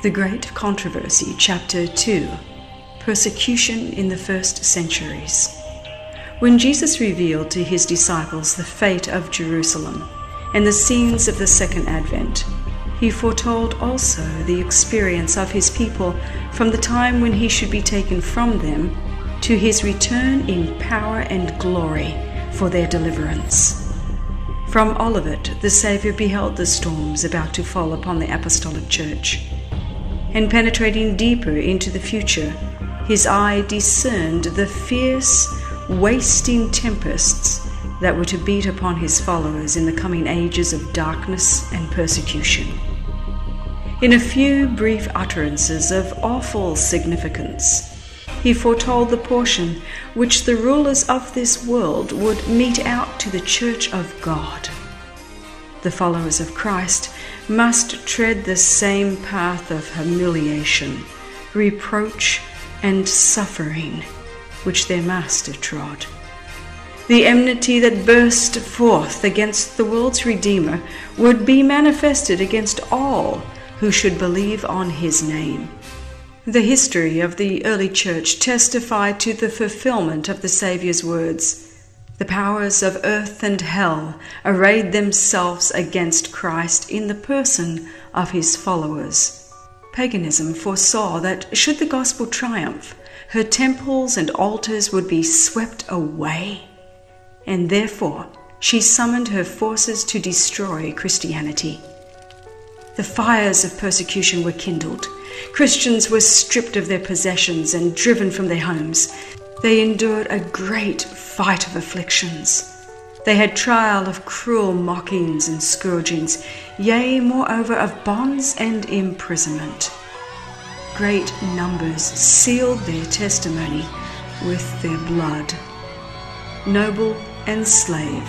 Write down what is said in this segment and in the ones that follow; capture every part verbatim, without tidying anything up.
The Great Controversy, Chapter two, Persecution in the First Centuries. When Jesus revealed to his disciples the fate of Jerusalem and the scenes of the Second Advent, he foretold also the experience of his people from the time when he should be taken from them to his return in power and glory for their deliverance. From Olivet, the Savior beheld the storms about to fall upon the Apostolic Church, and penetrating deeper into the future, his eye discerned the fierce, wasting tempests that were to beat upon his followers in the coming ages of darkness and persecution. In a few brief utterances of awful significance, he foretold the portion which the rulers of this world would mete out to the Church of God. The followers of Christ must tread the same path of humiliation, reproach, and suffering which their Master trod. The enmity that burst forth against the world's Redeemer would be manifested against all who should believe on his name. The history of the early Church testified to the fulfillment of the Saviour's words. The powers of earth and hell arrayed themselves against Christ in the person of his followers. Paganism foresaw that, should the gospel triumph, her temples and altars would be swept away, and therefore she summoned her forces to destroy Christianity. The fires of persecution were kindled. Christians were stripped of their possessions and driven from their homes. They endured a great fight of afflictions. They had trial of cruel mockings and scourgings, yea, moreover, of bonds and imprisonment. Great numbers sealed their testimony with their blood. Noble and slave,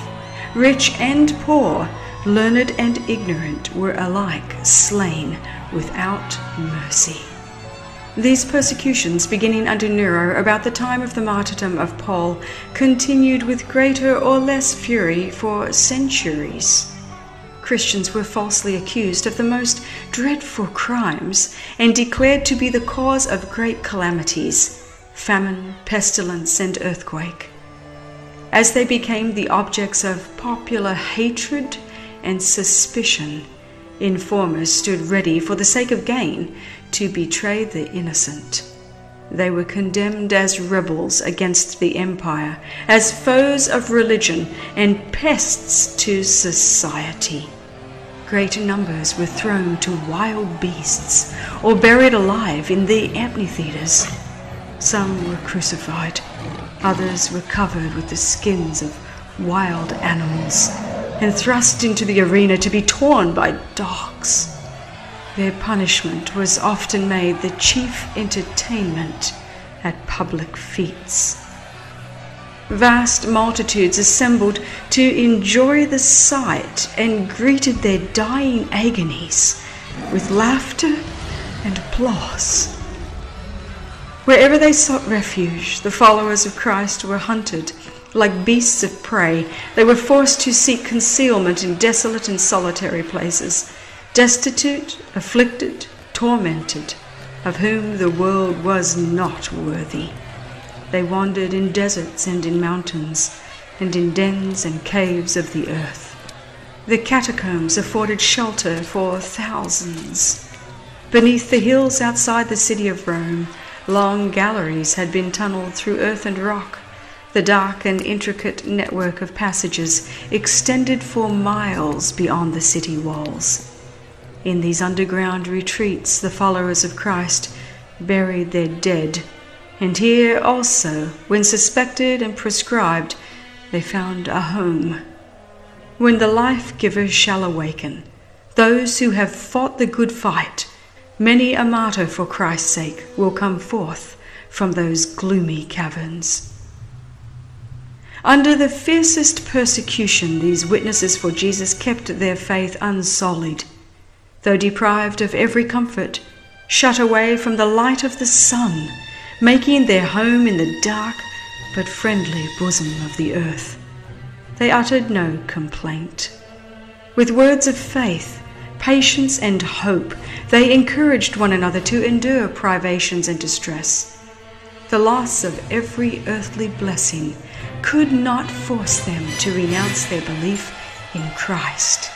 rich and poor, learned and ignorant were alike slain without mercy. These persecutions, beginning under Nero about the time of the martyrdom of Paul, continued with greater or less fury for centuries. Christians were falsely accused of the most dreadful crimes and declared to be the cause of great calamities, famine, pestilence, and earthquake. As they became the objects of popular hatred and suspicion, informers stood ready, for the sake of gain, to betray the innocent. They were condemned as rebels against the empire, as foes of religion, and pests to society. Great numbers were thrown to wild beasts or buried alive in the amphitheaters. Some were crucified, others were covered with the skins of wild animals and thrust into the arena to be torn by dogs. Their punishment was often made the chief entertainment at public feasts. Vast multitudes assembled to enjoy the sight and greeted their dying agonies with laughter and applause. Wherever they sought refuge, the followers of Christ were hunted. Like beasts of prey, they were forced to seek concealment in desolate and solitary places, destitute, afflicted, tormented, of whom the world was not worthy. They wandered in deserts and in mountains, and in dens and caves of the earth. The catacombs afforded shelter for thousands. Beneath the hills outside the city of Rome, long galleries had been tunneled through earth and rock. The dark and intricate network of passages extended for miles beyond the city walls. In these underground retreats, the followers of Christ buried their dead, and here also, when suspected and proscribed, they found a home. When the life-giver shall awaken, those who have fought the good fight, many a martyr for Christ's sake, will come forth from those gloomy caverns. Under the fiercest persecution, these witnesses for Jesus kept their faith unsullied. Though deprived of every comfort, shut away from the light of the sun, making their home in the dark but friendly bosom of the earth, they uttered no complaint. With words of faith, patience, and hope, they encouraged one another to endure privations and distress. The loss of every earthly blessing could not force them to renounce their belief in Christ.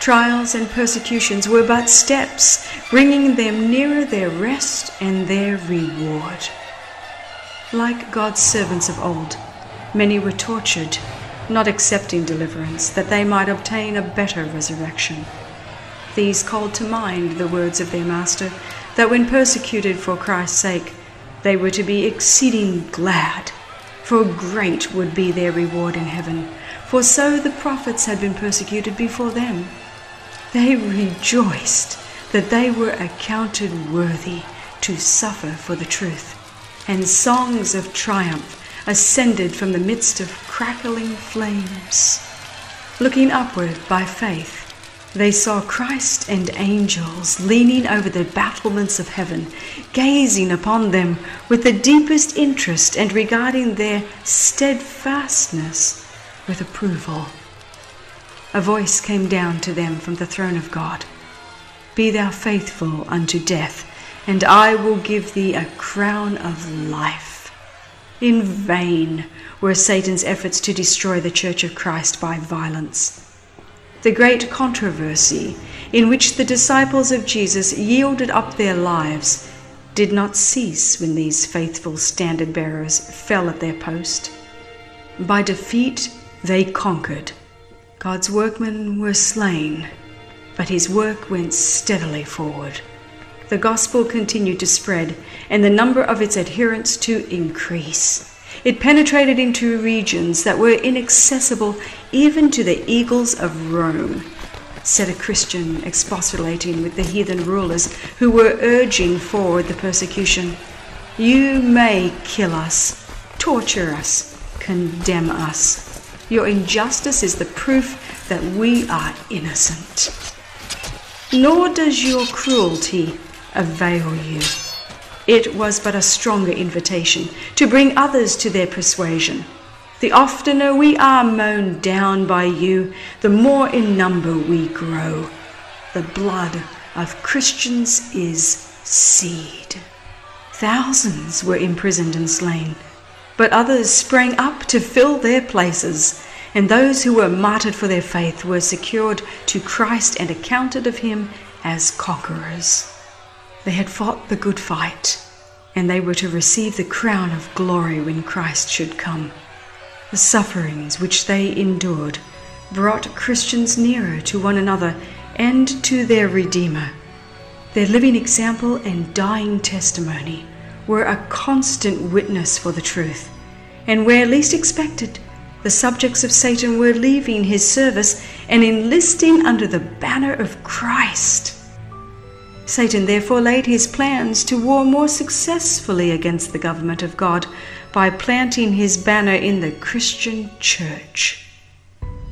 Trials and persecutions were but steps, bringing them nearer their rest and their reward. Like God's servants of old, many were tortured, not accepting deliverance, that they might obtain a better resurrection. These called to mind the words of their Master, that when persecuted for Christ's sake, they were to be exceeding glad, for great would be their reward in heaven. For so the prophets had been persecuted before them. They rejoiced that they were accounted worthy to suffer for the truth, and songs of triumph ascended from the midst of crackling flames. Looking upward by faith, they saw Christ and angels leaning over the battlements of heaven, gazing upon them with the deepest interest and regarding their steadfastness with approval. A voice came down to them from the throne of God, "Be thou faithful unto death, and I will give thee a crown of life." In vain were Satan's efforts to destroy the Church of Christ by violence. The great controversy, in which the disciples of Jesus yielded up their lives, did not cease when these faithful standard bearers fell at their post. By defeat they conquered. God's workmen were slain, but his work went steadily forward. The gospel continued to spread, and the number of its adherents to increase. It penetrated into regions that were inaccessible even to the eagles of Rome, said a Christian expostulating with the heathen rulers who were urging forward the persecution. "You may kill us, torture us, condemn us. Your injustice is the proof that we are innocent. Nor does your cruelty avail you." It was but a stronger invitation to bring others to their persuasion. The oftener we are mown down by you, the more in number we grow. The blood of Christians is seed. Thousands were imprisoned and slain, but others sprang up to fill their places, and those who were martyred for their faith were secured to Christ and accounted of him as conquerors. They had fought the good fight, and they were to receive the crown of glory when Christ should come. The sufferings which they endured brought Christians nearer to one another and to their Redeemer. Their living example and dying testimony were a constant witness for the truth, and where least expected, the subjects of Satan were leaving his service and enlisting under the banner of Christ. Satan therefore laid his plans to war more successfully against the government of God by planting his banner in the Christian church.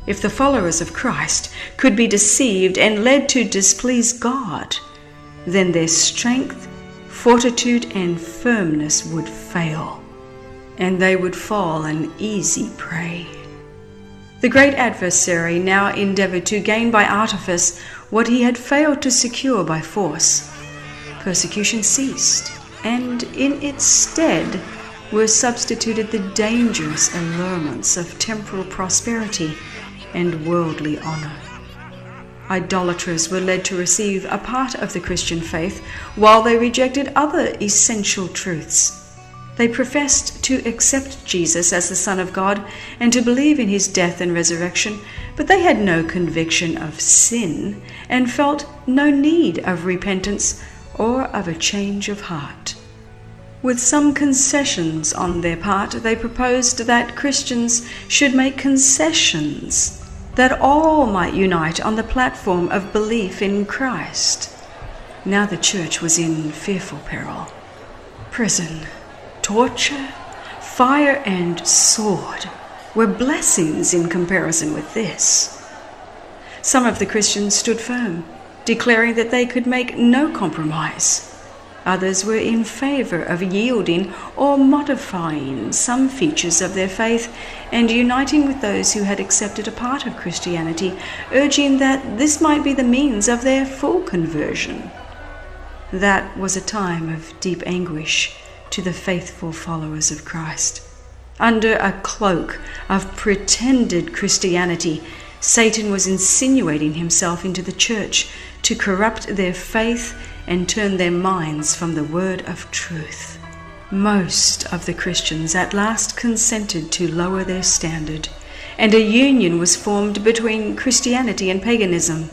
If the followers of Christ could be deceived and led to displease God, then their strength, fortitude, and firmness would fail, and they would fall an easy prey. The great adversary now endeavored to gain by artifice what he had failed to secure by force. Persecution ceased, and in its stead were substituted the dangerous allurements of temporal prosperity and worldly honor. Idolaters were led to receive a part of the Christian faith, while they rejected other essential truths. They professed to accept Jesus as the Son of God and to believe in his death and resurrection, but they had no conviction of sin and felt no need of repentance or of a change of heart. With some concessions on their part, they proposed that Christians should make concessions, that all might unite on the platform of belief in Christ. Now the church was in fearful peril. Prison, torture, fire, and sword were blessings in comparison with this. Some of the Christians stood firm, declaring that they could make no compromise. Others were in favor of yielding or modifying some features of their faith and uniting with those who had accepted a part of Christianity, urging that this might be the means of their full conversion. That was a time of deep anguish to the faithful followers of Christ. Under a cloak of pretended Christianity, Satan was insinuating himself into the church to corrupt their faith and turn their minds from the word of truth. Most of the Christians at last consented to lower their standard, and a union was formed between Christianity and paganism.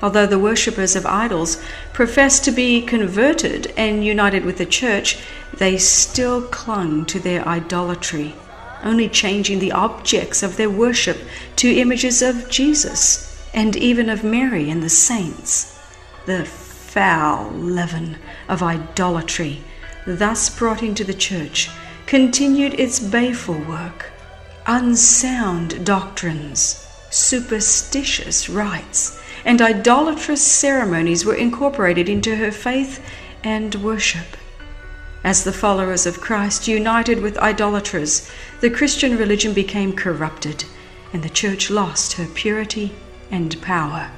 Although the worshippers of idols professed to be converted and united with the church, they still clung to their idolatry, only changing the objects of their worship to images of Jesus and even of Mary and the saints. The foul leaven of idolatry, thus brought into the church, continued its baleful work. Unsound doctrines, superstitious rites, and idolatrous ceremonies were incorporated into her faith and worship. As the followers of Christ united with idolaters, the Christian religion became corrupted, and the church lost her purity and power.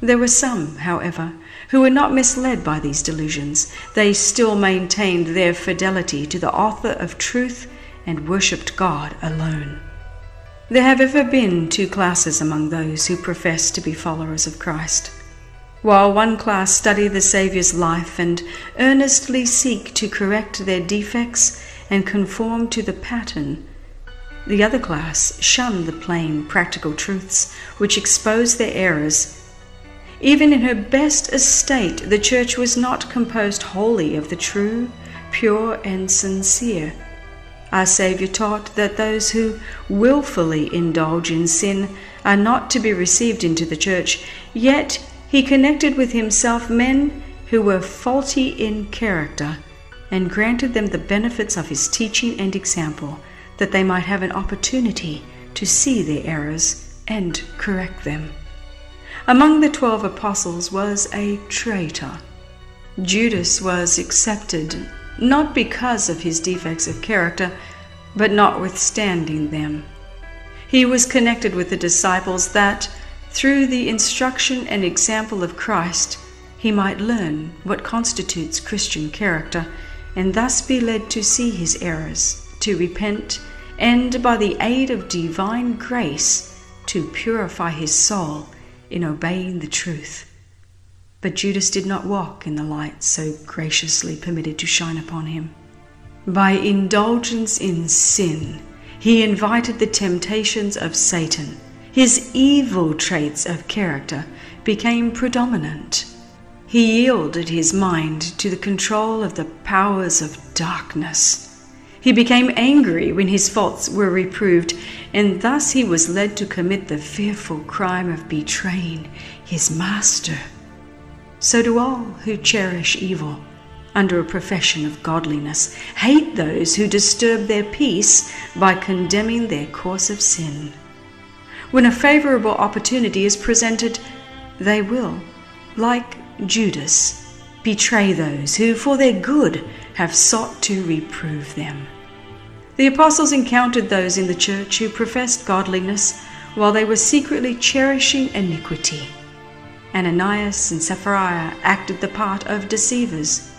There were some, however, who were not misled by these delusions. They still maintained their fidelity to the author of truth and worshipped God alone. There have ever been two classes among those who profess to be followers of Christ. While one class study the Saviour's life and earnestly seek to correct their defects and conform to the pattern, the other class shun the plain practical truths which expose their errors. Even in her best estate, the church was not composed wholly of the true, pure, and sincere. Our Saviour taught that those who willfully indulge in sin are not to be received into the church, yet he connected with himself men who were faulty in character and granted them the benefits of his teaching and example, that they might have an opportunity to see their errors and correct them. Among the twelve apostles was a traitor. Judas was accepted not because of his defects of character, but notwithstanding them. He was connected with the disciples that, through the instruction and example of Christ, he might learn what constitutes Christian character, and thus be led to see his errors, to repent, and by the aid of divine grace, to purify his soul in obeying the truth. But Judas did not walk in the light so graciously permitted to shine upon him. By indulgence in sin, he invited the temptations of Satan. His evil traits of character became predominant. He yielded his mind to the control of the powers of darkness. He became angry when his faults were reproved, and thus he was led to commit the fearful crime of betraying his master. So do all who cherish evil under a profession of godliness hate those who disturb their peace by condemning their course of sin. When a favorable opportunity is presented, they will, like Judas, betray those who, for their good, have sought to reprove them. The apostles encountered those in the church who professed godliness while they were secretly cherishing iniquity. Ananias and Sapphira acted the part of deceivers,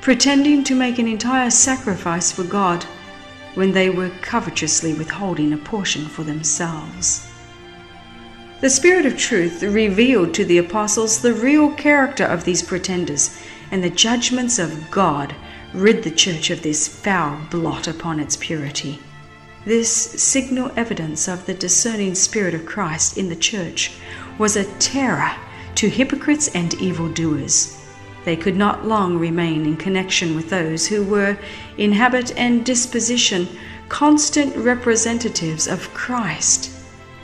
pretending to make an entire sacrifice for God when they were covetously withholding a portion for themselves. The Spirit of truth revealed to the apostles the real character of these pretenders, and the judgments of God rid the church of this foul blot upon its purity. This signal evidence of the discerning Spirit of Christ in the church was a terror to hypocrites and evildoers. They could not long remain in connection with those who were, in habit and disposition, constant representatives of Christ.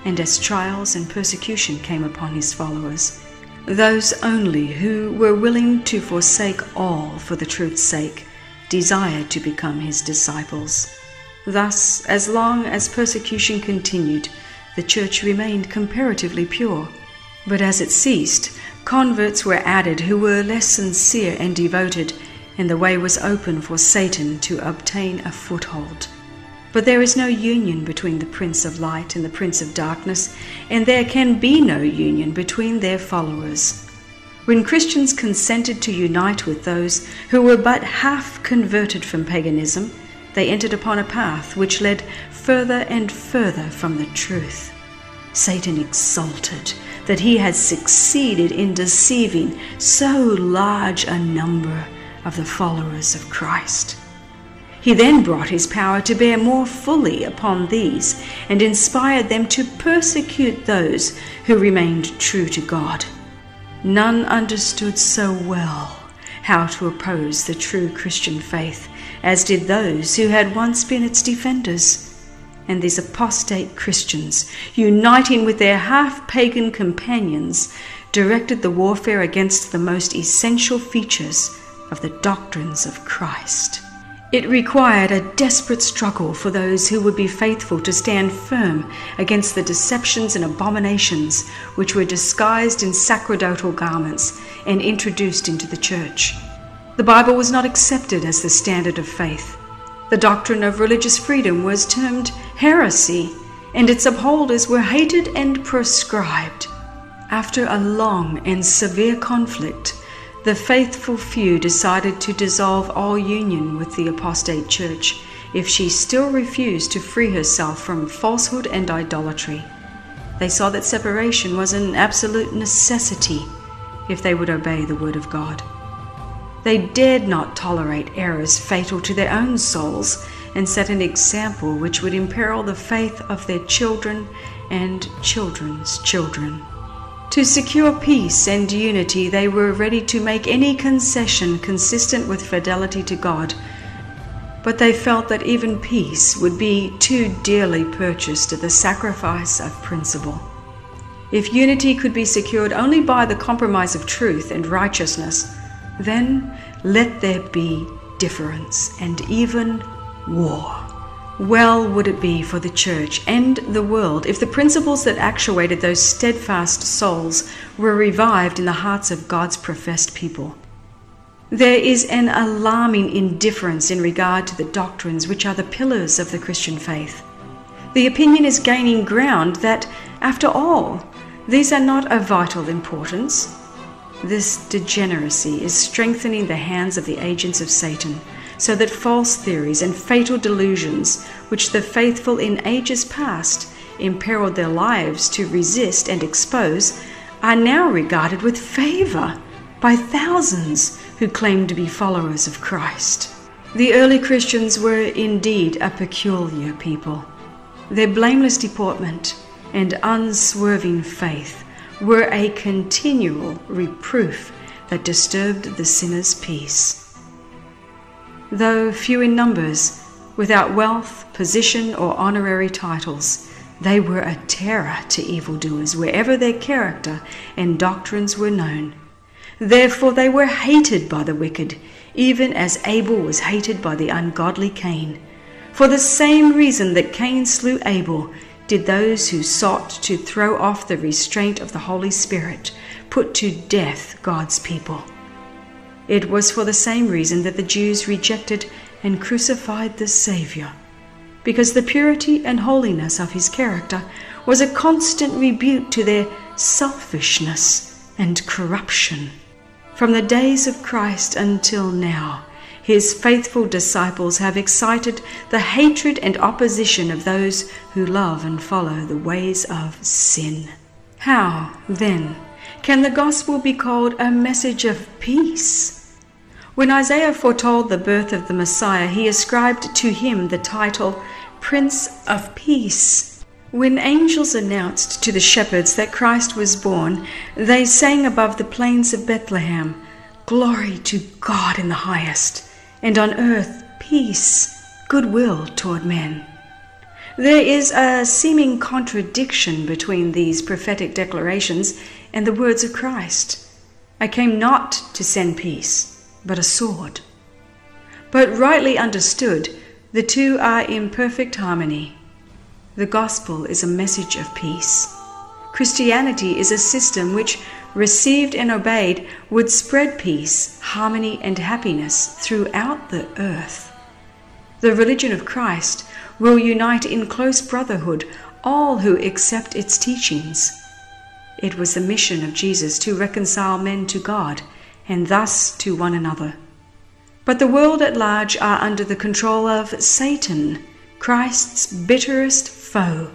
And as trials and persecution came upon his followers, those only who were willing to forsake all for the truth's sake desired to become his disciples. Thus, as long as persecution continued, the church remained comparatively pure. But as it ceased, Converts were added who were less sincere and devoted, and the way was open for Satan to obtain a foothold. But there is no union between the Prince of Light and the Prince of Darkness, and there can be no union between their followers. When Christians consented to unite with those who were but half converted from paganism, they entered upon a path which led further and further from the truth. Satan exulted that he had succeeded in deceiving so large a number of the followers of Christ. He then brought his power to bear more fully upon these and inspired them to persecute those who remained true to God. None understood so well how to oppose the true Christian faith as did those who had once been its defenders. And these apostate Christians, uniting with their half-pagan companions, directed the warfare against the most essential features of the doctrines of Christ. It required a desperate struggle for those who would be faithful to stand firm against the deceptions and abominations which were disguised in sacerdotal garments and introduced into the church. The Bible was not accepted as the standard of faith. The doctrine of religious freedom was termed heresy, and its upholders were hated and proscribed. After a long and severe conflict, the faithful few decided to dissolve all union with the apostate church if she still refused to free herself from falsehood and idolatry. They saw that separation was an absolute necessity if they would obey the word of God. They dared not tolerate errors fatal to their own souls and set an example which would imperil the faith of their children and children's children. To secure peace and unity, they were ready to make any concession consistent with fidelity to God, but they felt that even peace would be too dearly purchased at the sacrifice of principle. If unity could be secured only by the compromise of truth and righteousness, then let there be difference and even war. Well would it be for the church and the world if the principles that actuated those steadfast souls were revived in the hearts of God's professed people. There is an alarming indifference in regard to the doctrines which are the pillars of the Christian faith. The opinion is gaining ground that, after all, these are not of vital importance. This degeneracy is strengthening the hands of the agents of Satan, so that false theories and fatal delusions, which the faithful in ages past imperiled their lives to resist and expose, are now regarded with favor by thousands who claim to be followers of Christ. The early Christians were indeed a peculiar people. Their blameless deportment and unswerving faith were a continual reproof that disturbed the sinner's peace. Though few in numbers, without wealth, position, or honorary titles, they were a terror to evildoers wherever their character and doctrines were known. Therefore they were hated by the wicked, even as Abel was hated by the ungodly Cain. For the same reason that Cain slew Abel, did those who sought to throw off the restraint of the Holy Spirit put to death God's people. It was for the same reason that the Jews rejected and crucified the Savior, because the purity and holiness of his character was a constant rebuke to their selfishness and corruption. From the days of Christ until now, His faithful disciples have excited the hatred and opposition of those who love and follow the ways of sin. How, then, can the gospel be called a message of peace? When Isaiah foretold the birth of the Messiah, he ascribed to him the title Prince of Peace. When angels announced to the shepherds that Christ was born, they sang above the plains of Bethlehem, "Glory to God in the highest, and on earth peace, goodwill toward men." There is a seeming contradiction between these prophetic declarations and the words of Christ. "I came not to send peace, but a sword." But rightly understood, the two are in perfect harmony. The gospel is a message of peace. Christianity is a system which received and obeyed, would spread peace, harmony, and happiness throughout the earth. The religion of Christ will unite in close brotherhood all who accept its teachings. It was the mission of Jesus to reconcile men to God and thus to one another. But the world at large are under the control of Satan, Christ's bitterest foe.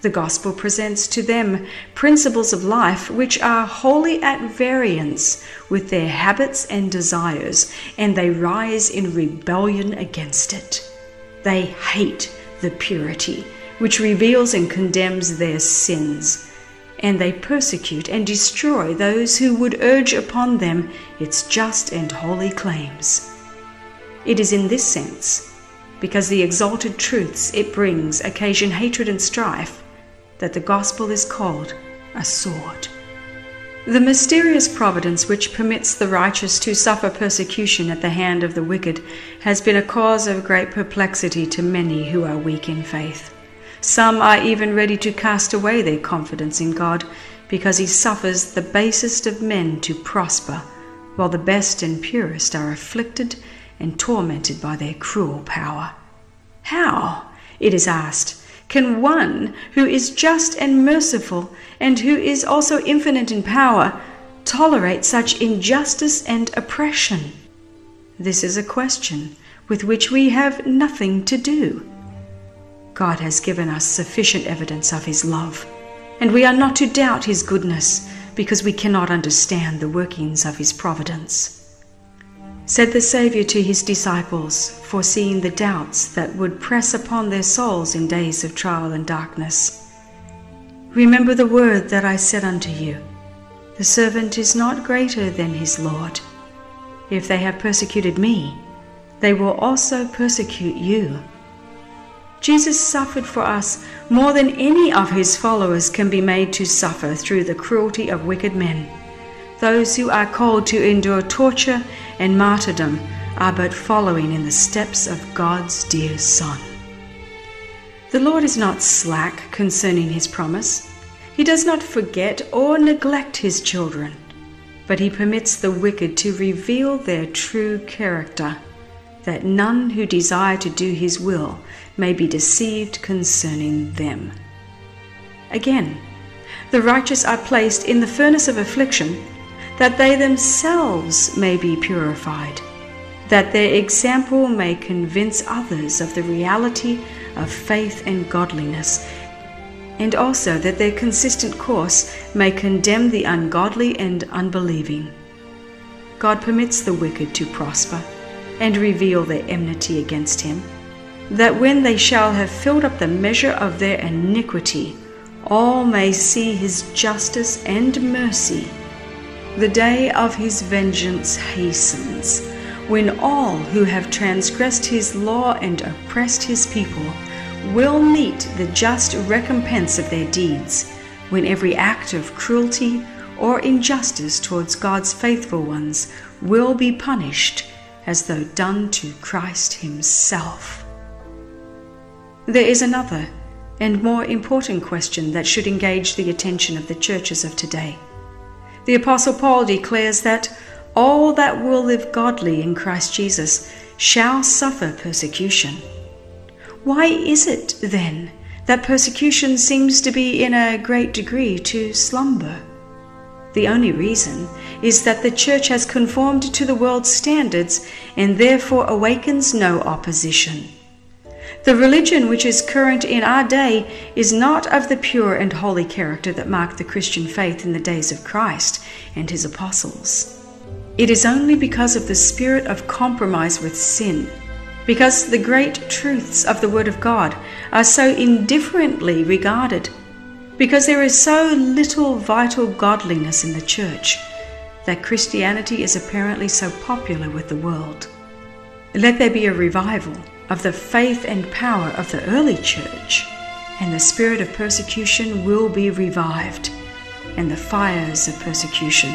The gospel presents to them principles of life which are wholly at variance with their habits and desires, and they rise in rebellion against it. They hate the purity which reveals and condemns their sins, and they persecute and destroy those who would urge upon them its just and holy claims. It is in this sense, because the exalted truths it brings occasion hatred and strife, that the gospel is called a sword. The mysterious providence which permits the righteous to suffer persecution at the hand of the wicked has been a cause of great perplexity to many who are weak in faith. Some are even ready to cast away their confidence in God because he suffers the basest of men to prosper, while the best and purest are afflicted and tormented by their cruel power. How, it is asked, can one who is just and merciful, and who is also infinite in power, tolerate such injustice and oppression? This is a question with which we have nothing to do. God has given us sufficient evidence of his love, and we are not to doubt his goodness, because we cannot understand the workings of his providence. Said the Saviour to his disciples, foreseeing the doubts that would press upon their souls in days of trial and darkness, "Remember the word that I said unto you, the servant is not greater than his Lord. If they have persecuted me, they will also persecute you." Jesus suffered for us more than any of his followers can be made to suffer through the cruelty of wicked men. Those who are called to endure torture and martyrdom are but following in the steps of God's dear Son. The Lord is not slack concerning his promise. He does not forget or neglect his children, but he permits the wicked to reveal their true character, that none who desire to do his will may be deceived concerning them. Again, the righteous are placed in the furnace of affliction, that they themselves may be purified, that their example may convince others of the reality of faith and godliness, and also that their consistent course may condemn the ungodly and unbelieving. God permits the wicked to prosper and reveal their enmity against him, that when they shall have filled up the measure of their iniquity, all may see his justice and mercy. The day of his vengeance hastens, when all who have transgressed his law and oppressed his people will meet the just recompense of their deeds, when every act of cruelty or injustice towards God's faithful ones will be punished as though done to Christ himself. There is another and more important question that should engage the attention of the churches of today. The Apostle Paul declares that all that will live godly in Christ Jesus shall suffer persecution. Why is it, then, that persecution seems to be in a great degree to slumber? The only reason is that the church has conformed to the world's standards and therefore awakens no opposition. The religion which is current in our day is not of the pure and holy character that marked the Christian faith in the days of Christ and his apostles. It is only because of the spirit of compromise with sin, because the great truths of the Word of God are so indifferently regarded, because there is so little vital godliness in the church, that Christianity is apparently so popular with the world. Let there be a revival of the faith and power of the early church, and the spirit of persecution will be revived, and the fires of persecution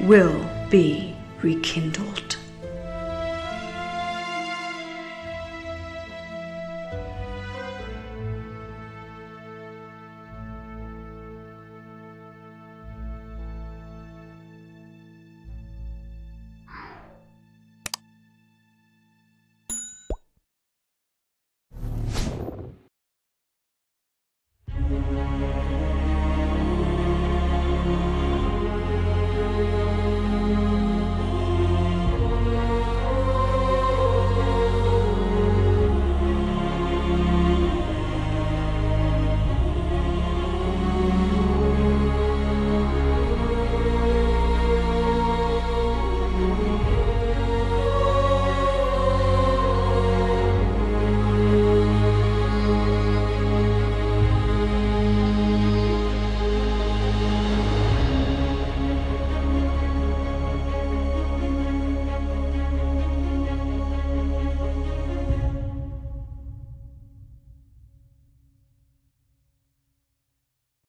will be rekindled.